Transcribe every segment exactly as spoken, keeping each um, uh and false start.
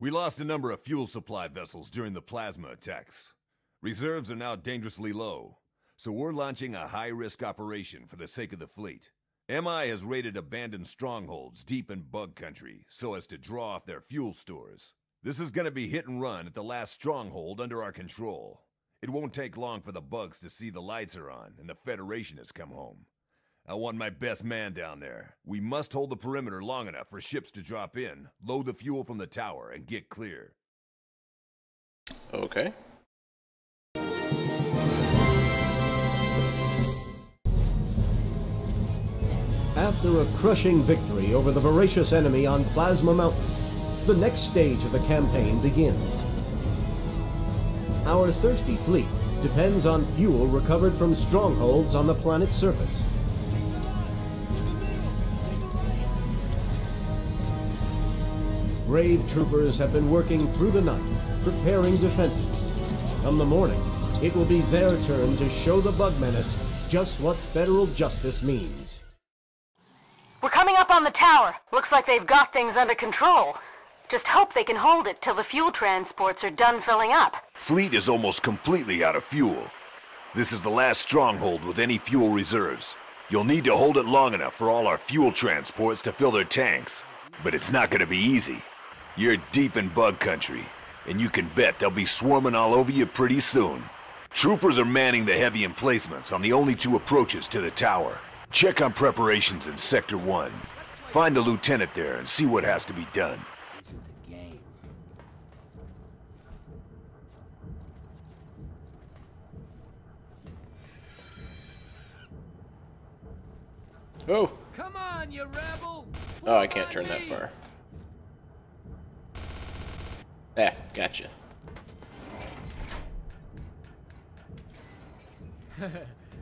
We lost a number of fuel supply vessels during the plasma attacks. Reserves are now dangerously low, so we're launching a high-risk operation for the sake of the fleet. M I has raided abandoned strongholds deep in Bug Country so as to draw off their fuel stores. This is going to be hit and run at the last stronghold under our control. It won't take long for the bugs to see the lights are on and the Federation has come home. I want my best man down there. We must hold the perimeter long enough for ships to drop in, load the fuel from the tower, and get clear. Okay. After a crushing victory over the voracious enemy on Plasma Mountain, the next stage of the campaign begins. Our thirsty fleet depends on fuel recovered from strongholds on the planet's surface. Brave troopers have been working through the night, preparing defenses. Come the morning, it will be their turn to show the bug menace just what federal justice means. We're coming up on the tower. Looks like they've got things under control. Just hope they can hold it till the fuel transports are done filling up. Fleet is almost completely out of fuel. This is the last stronghold with any fuel reserves. You'll need to hold it long enough for all our fuel transports to fill their tanks. But it's not going to be easy. You're deep in Bug Country, and you can bet they'll be swarming all over you pretty soon. Troopers are manning the heavy emplacements on the only two approaches to the tower. Check on preparations in Sector one. Find the lieutenant there and see what has to be done. The game. Oh! Come on, you rebel! Oh, I can't turn that far. Ah, gotcha.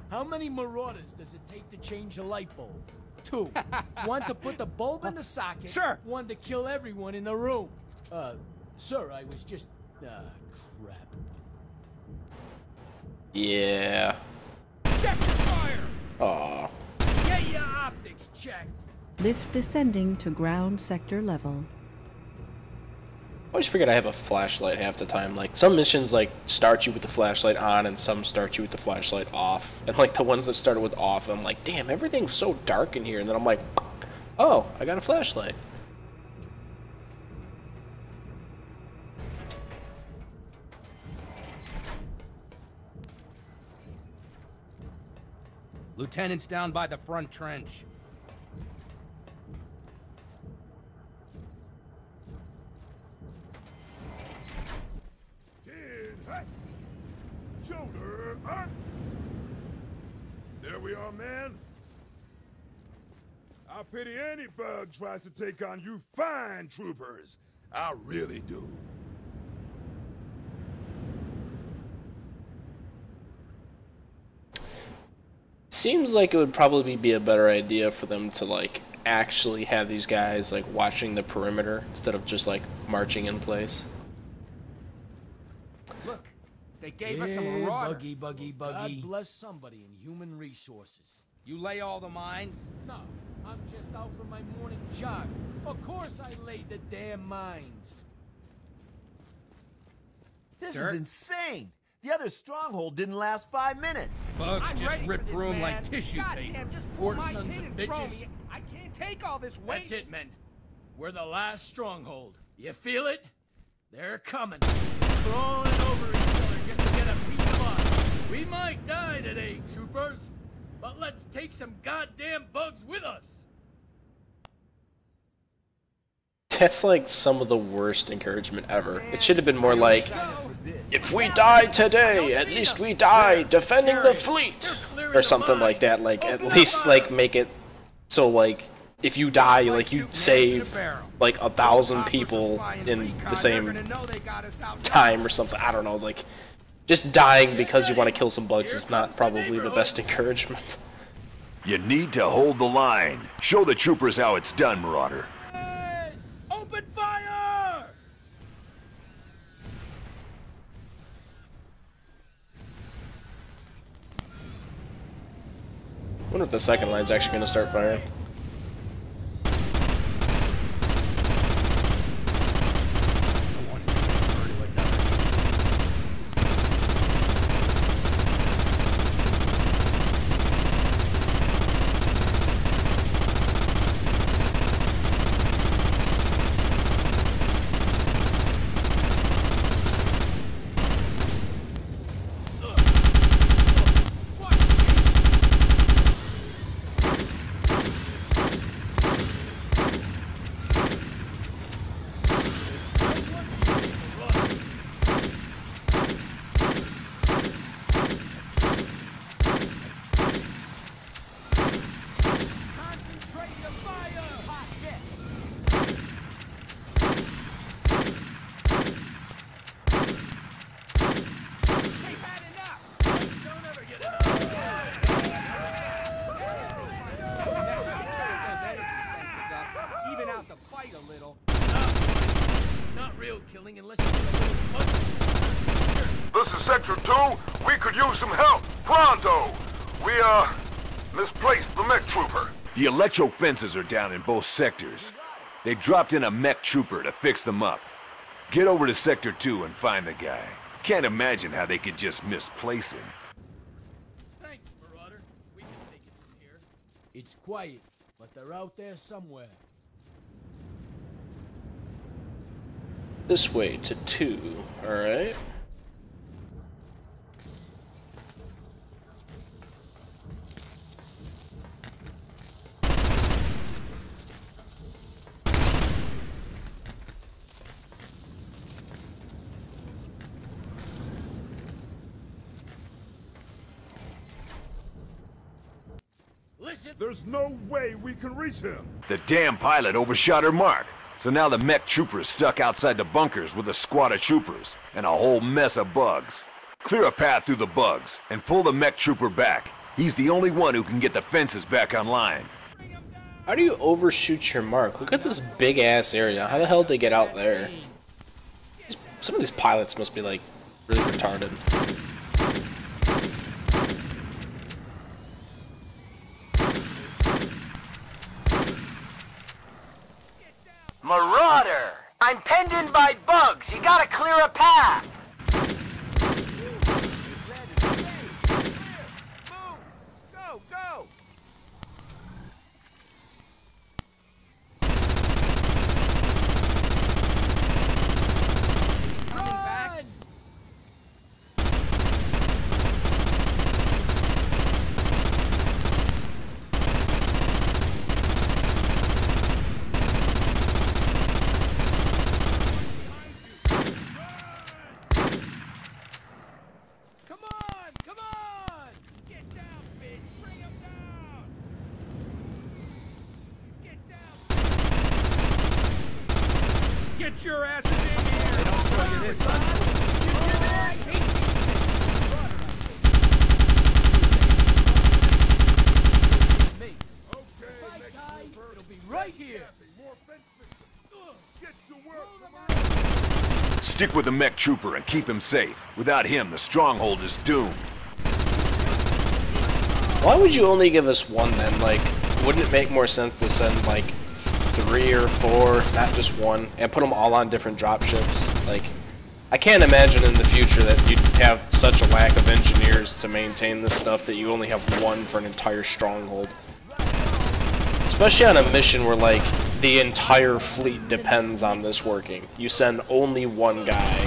How many marauders does it take to change a light bulb? Two. One to put the bulb in the socket. Sure. One to kill everyone in the room. Uh, sir, I was just... Uh, crap. Yeah. Check the fire! Aw. Get your optics checked! Lift descending to ground sector level. I always forget I have a flashlight half the time. Like, some missions, like, start you with the flashlight on, and some start you with the flashlight off. And, like, the ones that started with off, I'm like, damn, everything's so dark in here. And then I'm like, oh, I got a flashlight. Lieutenant's down by the front trench. Shoulder up! There we are, man. I pity any bug tries to take on you fine troopers. I really do. Seems like it would probably be a better idea for them to, like, actually have these guys, like, watching the perimeter instead of just, like, marching in place. They gave yeah, us a marauder. Buggy, buggy, buggy. God bless somebody in human resources. You lay all the mines? No, I'm just out for my morning jog. Of course I laid the damn mines. This Sir? is insane. The other stronghold didn't last five minutes. Bugs I'm just ripped room like tissue God paper. Damn, just poor sons of bitches. I can't take all this weight. That's it, men. We're the last stronghold. You feel it? They're coming. Throwing over each other just to get a piece of us. We might die today, troopers, but let's take some goddamn bugs with us. That's like some of the worst encouragement ever. It should have been more like, if we die today, at least we die defending the fleet, or something like that. Like, at least, like, make it so, like, if you die, like, you save, like, a thousand people in the same time or something. I don't know, like, just dying because you want to kill some bugs is not probably the best encouragement. You need to hold the line. Show the troopers how it's done, Marauder. Open fire! I wonder if the second line's actually going to start firing. anything unless it's like this is Sector two. We could use some help. Pronto! We, uh, misplaced the mech trooper. The electro fences are down in both sectors. They dropped in a mech trooper to fix them up. Get over to Sector two and find the guy. Can't imagine how they could just misplace him. Thanks, Marauder. We can take it from here. It's quiet, but they're out there somewhere. This way to two, alright? There's no way we can reach him! The damn pilot overshot her mark, so now the mech trooper is stuck outside the bunkers with a squad of troopers and a whole mess of bugs. Clear a path through the bugs and pull the mech trooper back. He's the only one who can get the fences back online. How do you overshoot your mark? Look at this big ass area. How the hell did they get out there? Some of these pilots must be like really retarded. Marauder! I'm penned in by bugs! You gotta clear a path! Move! Go, go! Coming back! Get your ass in here! They don't show you this, son. Get your ass in here! Okay, guys. It'll be right here. Get to work. Stick with the mech trooper and keep him safe. Without him, the stronghold is doomed. Why would you only give us one then? Like, wouldn't it make more sense to send like three or four, not just one, and put them all on different dropships? Like, I can't imagine in the future that you'd have such a lack of engineers to maintain this stuff that you only have one for an entire stronghold. Especially on a mission where, like, the entire fleet depends on this working. You send only one guy.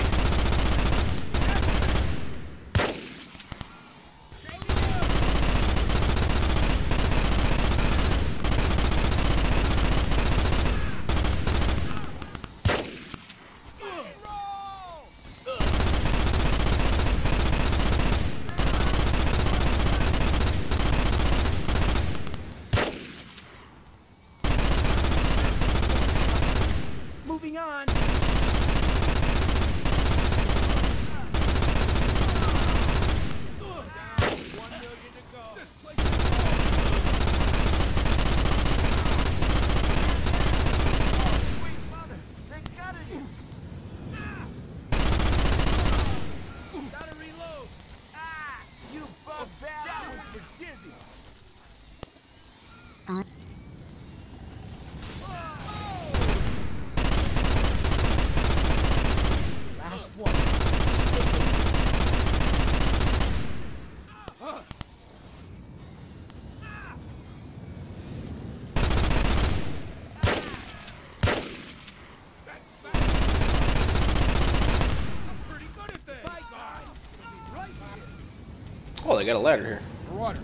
Oh, they got a ladder here. Water.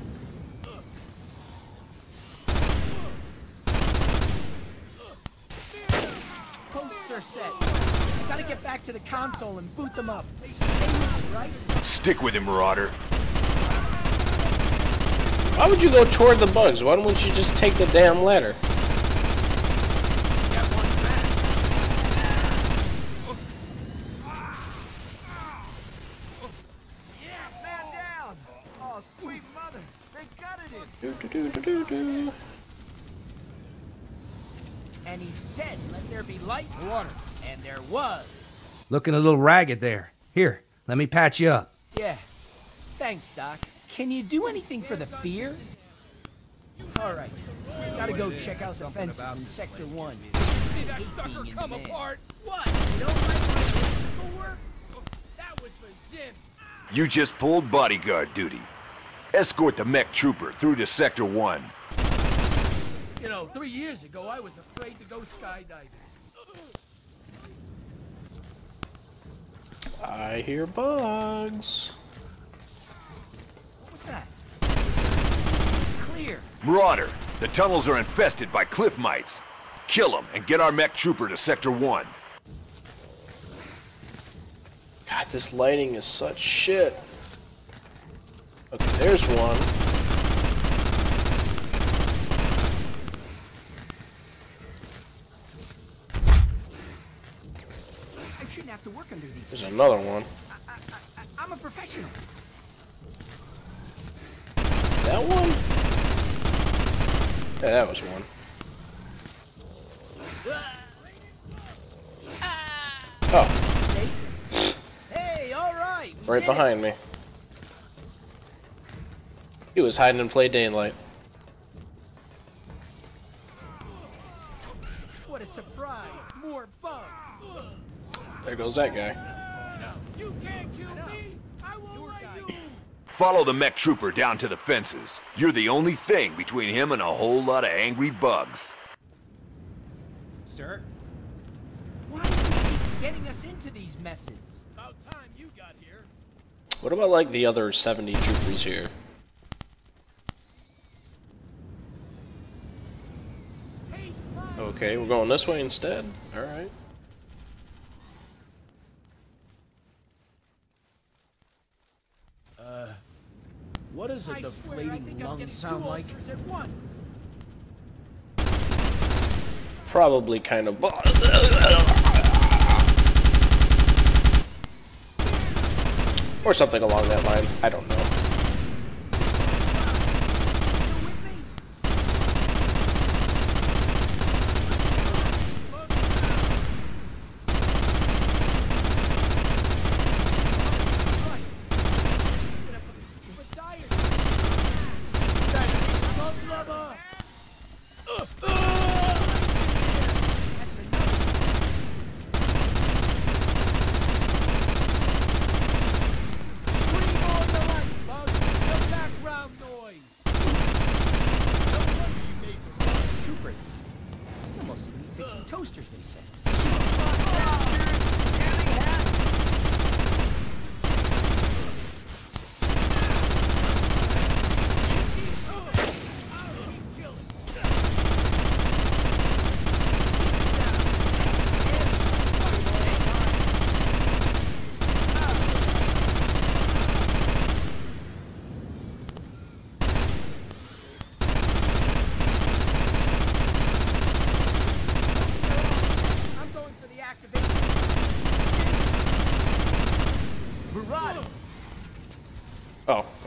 Posts are set. I gotta get back to the console and boot them up. Right? Stick with him, Marauder. Why would you go toward the bugs? Why don't you just take the damn ladder? And he said, let there be light, water, and there was. Looking a little ragged there. Here, let me patch you up. Yeah. Thanks, Doc. Can you do anything for the fear? All right. Gotta go check out the fences in Sector one. See that sucker come apart? What? You don't like my work? That was for Zim. You just pulled bodyguard duty. Escort the mech trooper through to Sector one. You know, three years ago, I was afraid to go skydiving. I hear bugs. What's that? Clear. Marauder, the tunnels are infested by cliff mites. Kill them and get our mech trooper to Sector one. God, this lighting is such shit. Okay, there's one. I shouldn't have to work under these. There's another one. I, I, I, I'm a professional. That one? Yeah, that was one. Oh. Hey, all right. Right behind me. He was hiding in plain daylight. What a surprise! More bugs. There goes that guy. No. You can't kill me. I won't let you. Follow the mech trooper down to the fences. You're the only thing between him and a whole lot of angry bugs. Sir? Why are you getting us into these messes? About time you got here. What about like the other seventy troopers here? Okay, we're going this way instead. All right. Uh, what is it? The deflating lungs sound like? Probably kind of. Or something along that line. I don't know.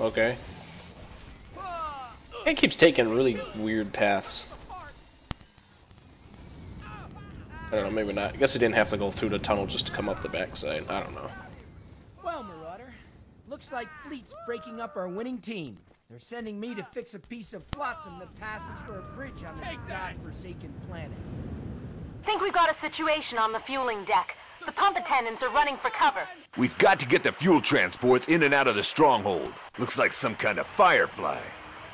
Okay. It keeps taking really weird paths. I don't know, maybe not. I guess I didn't have to go through the tunnel just to come up the backside. I don't know. Well, Marauder, looks like Fleet's breaking up our winning team. They're sending me to fix a piece of flotsam that passes for a bridge on that godforsaken planet. I think we've got a situation on the fueling deck. The pump attendants are running for cover. We've got to get the fuel transports in and out of the stronghold. Looks like some kind of Firefly.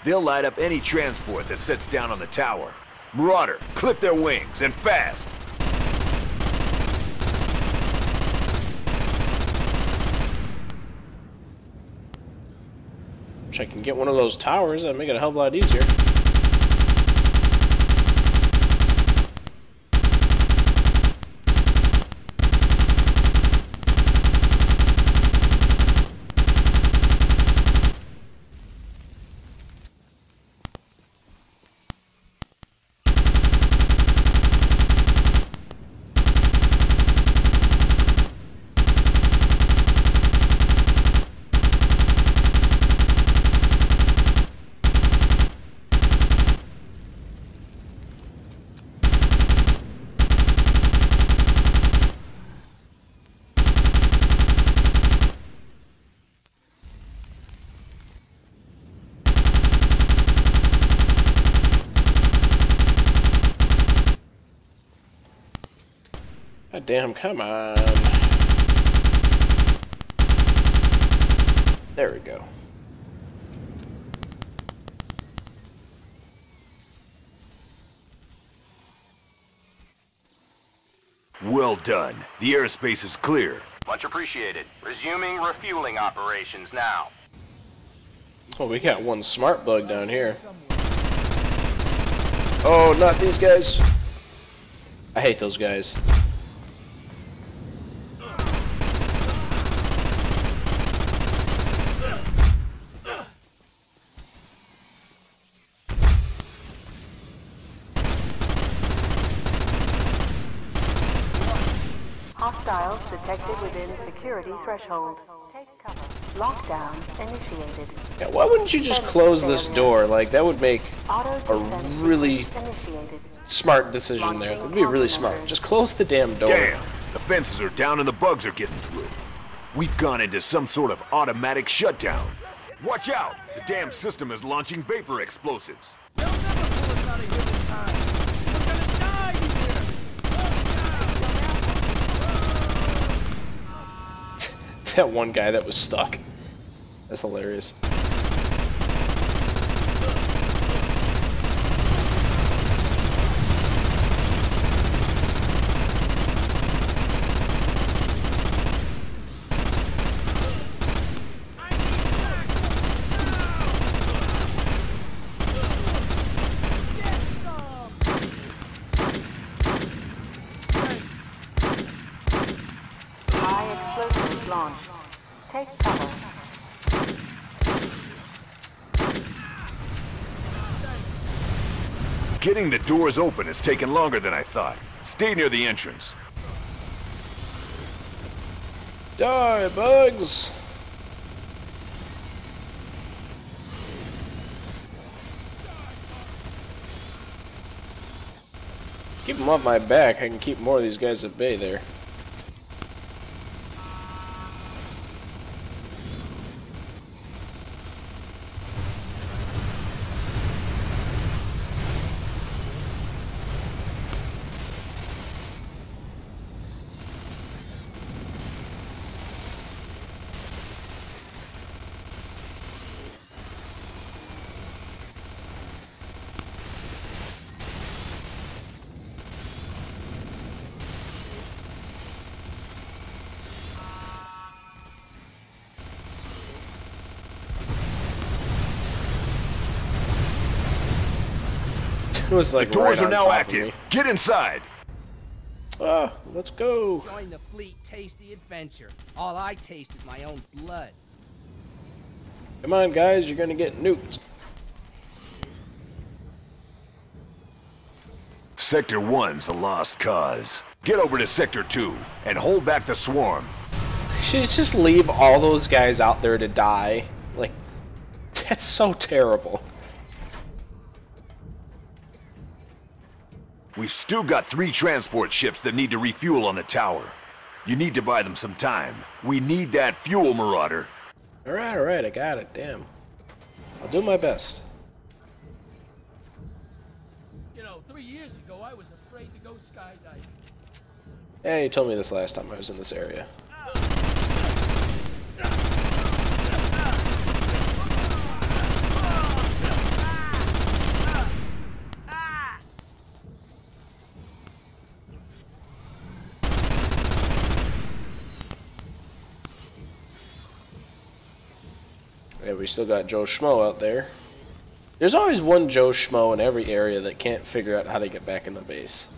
They'll light up any transport that sets down on the tower. Marauder, clip their wings, and fast! Wish I can get one of those towers, that'd make it a hell of a lot easier. God damn, come on. There we go. Well done. The airspace is clear. Much appreciated. Resuming refueling operations now. Well, we got one smart bug down here. Oh, not these guys. I hate those guys. Hostiles detected within security threshold. Take cover. Lockdown initiated. Yeah, why wouldn't you just close this door? Like, that would make a really smart decision there. That would be really smart. Just close the damn door. Damn! The fences are down and the bugs are getting through. We've gone into some sort of automatic shutdown. Watch out! The damn system is launching vapor explosives. They'll never pull us out of here this time. That one guy that was stuck. That's hilarious. Getting the doors open has taken longer than I thought. Stay near the entrance. Die, bugs! Keep them off my back. I can keep more of these guys at bay there. Like the doors right are now active. Get inside. Ah, let's go. Join the fleet, taste the adventure. All I taste is my own blood. Come on, guys, you're gonna get nuked. Sector one's a lost cause. Get over to sector two and hold back the swarm. Should you just leave all those guys out there to die? Like, that's so terrible. We've still got three transport ships that need to refuel on the tower. You need to buy them some time. We need that fuel, Marauder. Alright, alright, I got it, damn. I'll do my best. You know, three years ago I was afraid to go skydiving. Yeah, you told me this last time I was in this area. We still got Joe Schmo out there. There's always one Joe Schmo in every area that can't figure out how to get back in the base.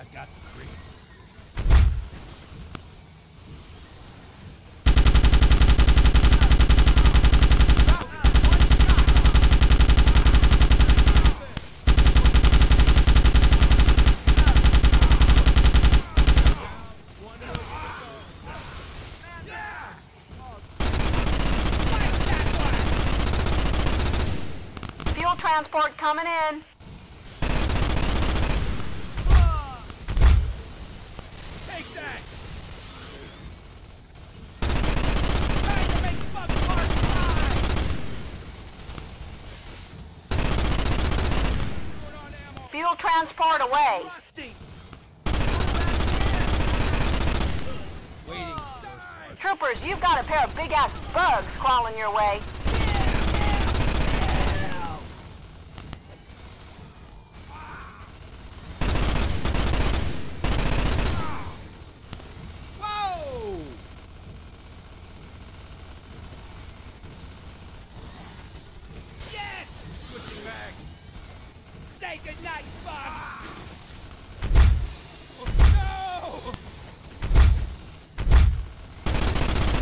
I've got the transport coming in. Oh. Take that. Trying to make Bug Park fly. Fuel transport away. troopers, you've got a pair of big-ass bugs crawling your way.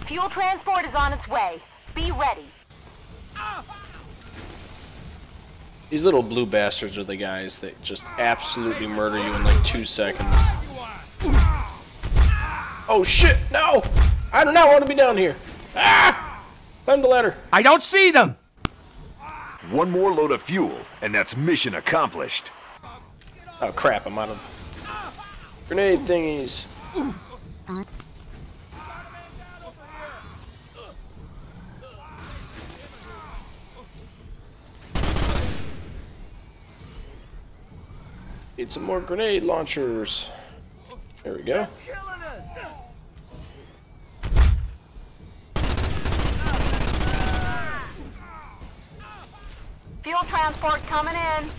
Fuel transport is on its way. Be ready. These little blue bastards are the guys that just absolutely murder you in like two seconds. Oh shit, no! I do not want to be down here. Ah! Climb the ladder. I don't see them! One more load of fuel, and that's mission accomplished. Oh crap, I'm out of grenade thingies. Need some more grenade launchers. There we go. Fuel transport coming in.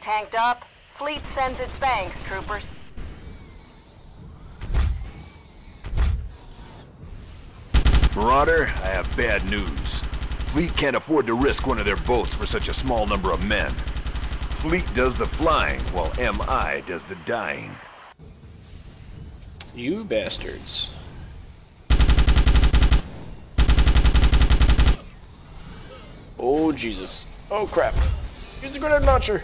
Tanked up. Fleet sends its thanks, troopers. Marauder, I have bad news. Fleet can't afford to risk one of their boats for such a small number of men. Fleet does the flying, while M I does the dying. You bastards. Oh, Jesus. Oh, crap. Use the grenade launcher.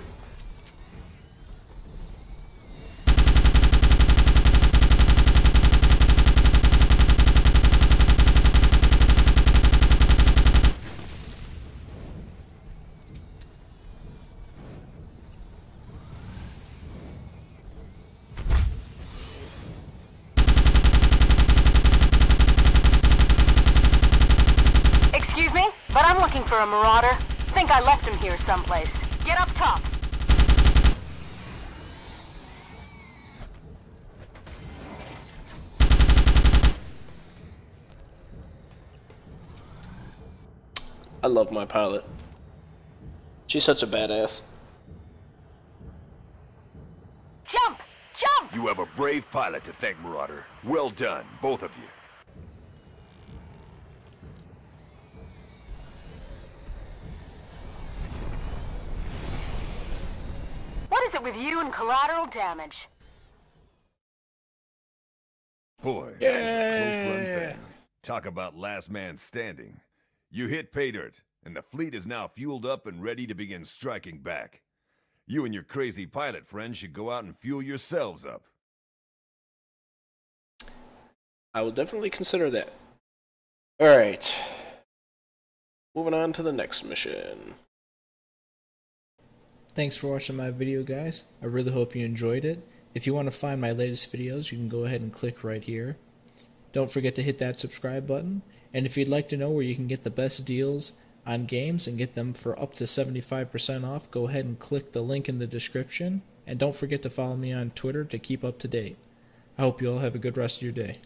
For a marauder. Think I left him here someplace. Get up top. I love my pilot. She's such a badass. Jump! Jump! You have a brave pilot to thank, Marauder. Well done, both of you. With you and collateral damage. Boy, yeah. That was a close run thing. Talk about last man standing. You hit pay dirt, and the fleet is now fueled up and ready to begin striking back. You and your crazy pilot friend should go out and fuel yourselves up. I will definitely consider that. Alright. Moving on to the next mission. Thanks for watching my video, guys. I really hope you enjoyed it. If you want to find my latest videos, you can go ahead and click right here. Don't forget to hit that subscribe button. And if you'd like to know where you can get the best deals on games and get them for up to seventy-five percent off, go ahead and click the link in the description. And don't forget to follow me on Twitter to keep up to date. I hope you all have a good rest of your day.